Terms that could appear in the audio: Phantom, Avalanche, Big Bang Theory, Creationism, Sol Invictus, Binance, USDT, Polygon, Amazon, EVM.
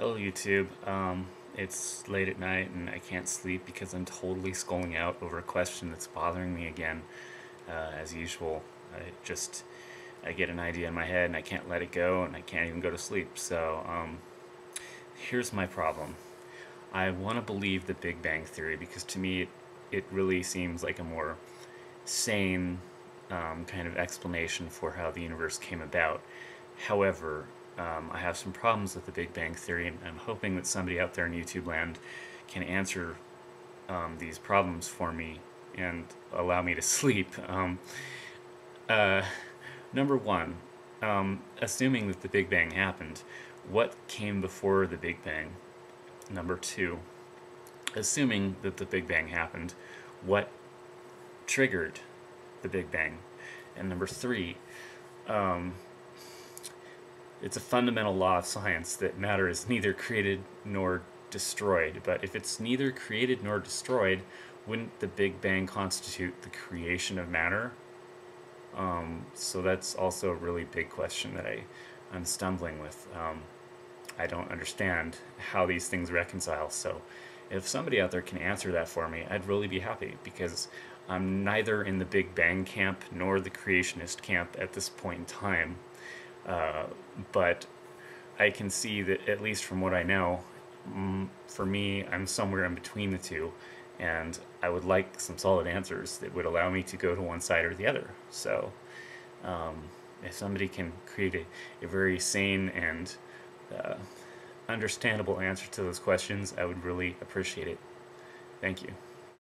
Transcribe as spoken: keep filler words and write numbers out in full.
Hello YouTube, um, it's late at night and I can't sleep because I'm totally sculling out over a question that's bothering me again, uh, as usual. I just, I get an idea in my head and I can't let it go and I can't even go to sleep, so um, here's my problem. I want to believe the Big Bang Theory because to me it, it really seems like a more sane um, kind of explanation for how the universe came about. However, Um, I have some problems with the Big Bang Theory, and I'm hoping that somebody out there in YouTube land can answer um, these problems for me and allow me to sleep. Um, uh, number one, um, assuming that the Big Bang happened, what came before the Big Bang? Number two, assuming that the Big Bang happened, what triggered the Big Bang? And number three, um, it's a fundamental law of science that matter is neither created nor destroyed. But if it's neither created nor destroyed, wouldn't the Big Bang constitute the creation of matter? Um, so that's also a really big question that I, I'm stumbling with. Um, I don't understand how these things reconcile. So if somebody out there can answer that for me, I'd really be happy, because I'm neither in the Big Bang camp nor the creationist camp at this point in time. Uh, but I can see that, at least from what I know, mm, for me, I'm somewhere in between the two, and I would like some solid answers that would allow me to go to one side or the other. So um, if somebody can create a, a very sane and uh, understandable answer to those questions, I would really appreciate it. Thank you.